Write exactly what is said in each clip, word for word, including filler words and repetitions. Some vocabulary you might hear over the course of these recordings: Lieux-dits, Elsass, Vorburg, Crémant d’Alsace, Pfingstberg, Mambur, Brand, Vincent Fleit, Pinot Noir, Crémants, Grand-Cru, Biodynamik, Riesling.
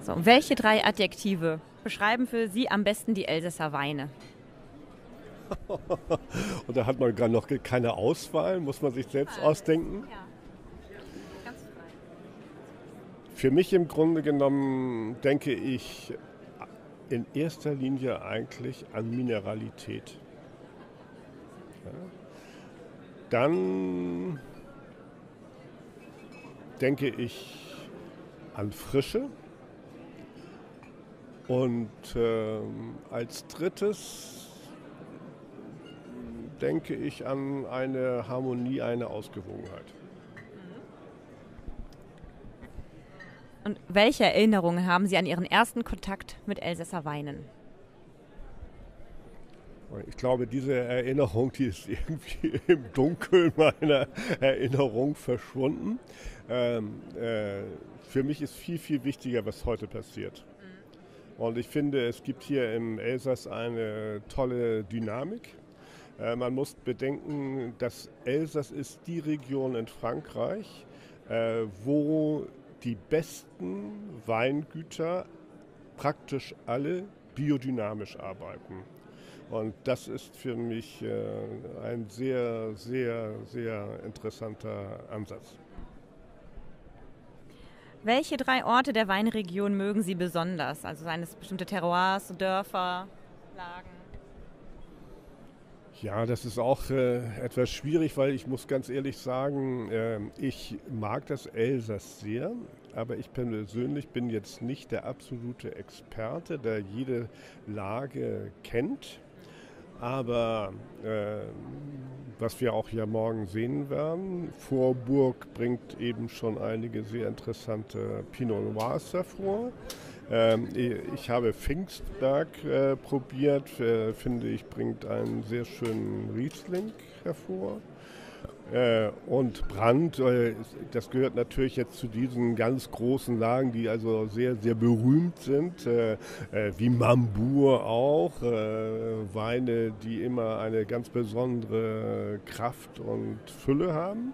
So, welche drei Adjektive beschreiben für Sie am besten die Elsasser Weine? Und da hat man gar noch keine Auswahl, muss man sich selbst ausdenken. Ja. Ganz frei. Für mich im Grunde genommen denke ich in erster Linie eigentlich an Mineralität. Ja. Dann denke ich an Frische. Und äh, als drittes denke ich an eine Harmonie, eine Ausgewogenheit. Und welche Erinnerungen haben Sie an Ihren ersten Kontakt mit Elsasser Weinen? Ich glaube, diese Erinnerung, die ist irgendwie im Dunkeln meiner Erinnerung verschwunden. Ähm, äh, für mich ist viel, viel wichtiger, was heute passiert. Und ich finde, es gibt hier im Elsass eine tolle Dynamik. Äh, man muss bedenken, dass Elsass ist die Region in Frankreich, äh, wo die besten Weingüter praktisch alle biodynamisch arbeiten. Und das ist für mich äh, ein sehr, sehr, sehr interessanter Ansatz. Welche drei Orte der Weinregion mögen Sie besonders? Also seien es bestimmte Terroirs, Dörfer, Lagen? Ja, das ist auch äh, etwas schwierig, weil ich muss ganz ehrlich sagen, äh, ich mag das Elsass sehr, aber ich persönlich bin jetzt nicht der absolute Experte, der jede Lage kennt. Aber äh, was wir auch ja morgen sehen werden, Vorburg bringt eben schon einige sehr interessante Pinot Noirs hervor. Ähm, ich habe Pfingstberg äh, probiert, äh, finde ich, bringt einen sehr schönen Riesling hervor. Äh, und Brand, äh, das gehört natürlich jetzt zu diesen ganz großen Lagen, die also sehr, sehr berühmt sind, äh, äh, wie Mambur auch, äh, Weine, die immer eine ganz besondere Kraft und Fülle haben.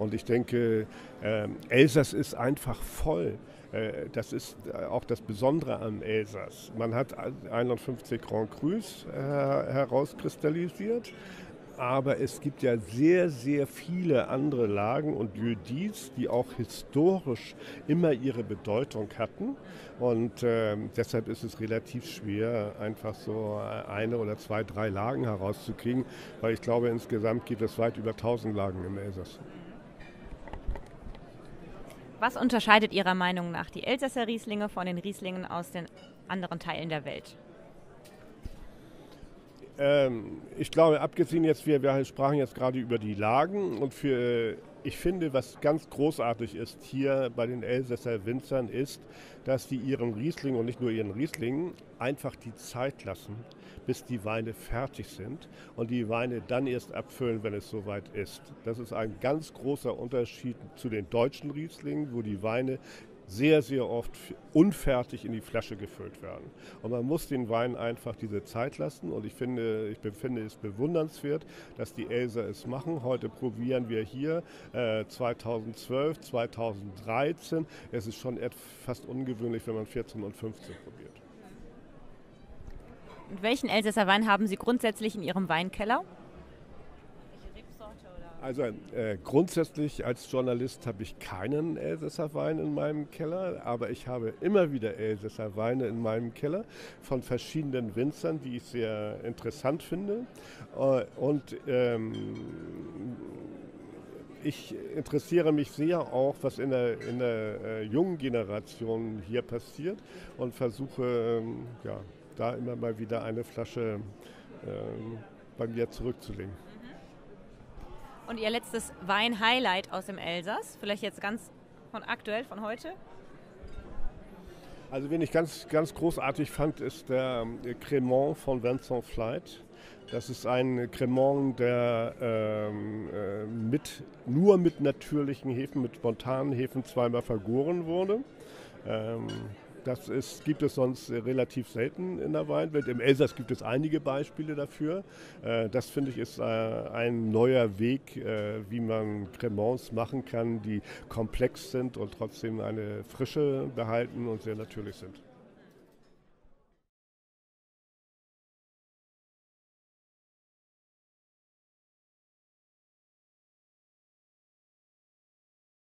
Und ich denke, äh, Elsass ist einfach voll. Äh, das ist auch das Besondere am Elsass. Man hat einundfünfzig Grand Crus äh, herauskristallisiert. Aber es gibt ja sehr, sehr viele andere Lagen und Lieux-dits, die auch historisch immer ihre Bedeutung hatten. Und äh, deshalb ist es relativ schwer, einfach so eine oder zwei, drei Lagen herauszukriegen, weil ich glaube, insgesamt gibt es weit über tausend Lagen im Elsass. Was unterscheidet Ihrer Meinung nach die Elsasser Rieslinge von den Rieslingen aus den anderen Teilen der Welt? Ich glaube, abgesehen jetzt, wir, wir sprachen jetzt gerade über die Lagen und für, ich finde, was ganz großartig ist hier bei den Elsasser Winzern ist, dass die ihren Riesling und nicht nur ihren Riesling einfach die Zeit lassen, bis die Weine fertig sind und die Weine dann erst abfüllen, wenn es soweit ist. Das ist ein ganz großer Unterschied zu den deutschen Rieslingen, wo die Weine sehr, sehr oft unfertig in die Flasche gefüllt werden. Und man muss den Wein einfach diese Zeit lassen. Und ich finde, ich finde es bewundernswert, dass die Elser es machen. Heute probieren wir hier äh, zweitausendzwölf, zweitausenddreizehn. Es ist schon fast ungewöhnlich, wenn man vierzehn und fünfzehn probiert. Und welchen Elsasser Wein haben Sie grundsätzlich in Ihrem Weinkeller? Also äh, grundsätzlich als Journalist habe ich keinen Elsasser Wein in meinem Keller, aber ich habe immer wieder Elsasser Weine in meinem Keller von verschiedenen Winzern, die ich sehr interessant finde. Äh, und ähm, ich interessiere mich sehr auch, was in der, in der äh, jungen Generation hier passiert und versuche ähm, ja, da immer mal wieder eine Flasche ähm, bei mir zurückzulegen. Und Ihr letztes Wein-Highlight aus dem Elsass, vielleicht jetzt ganz von aktuell, von heute? Also wen ich ganz, ganz großartig fand, ist der Crémant von Vincent Fleit. Das ist ein Crémant, der ähm, äh, mit, nur mit natürlichen Hefen, mit spontanen Hefen zweimal vergoren wurde. Ähm, Das ist, gibt es sonst relativ selten in der Weinwelt. Im Elsass gibt es einige Beispiele dafür. Das, finde ich, ist ein neuer Weg, wie man Crémants machen kann, die komplex sind und trotzdem eine Frische behalten und sehr natürlich sind.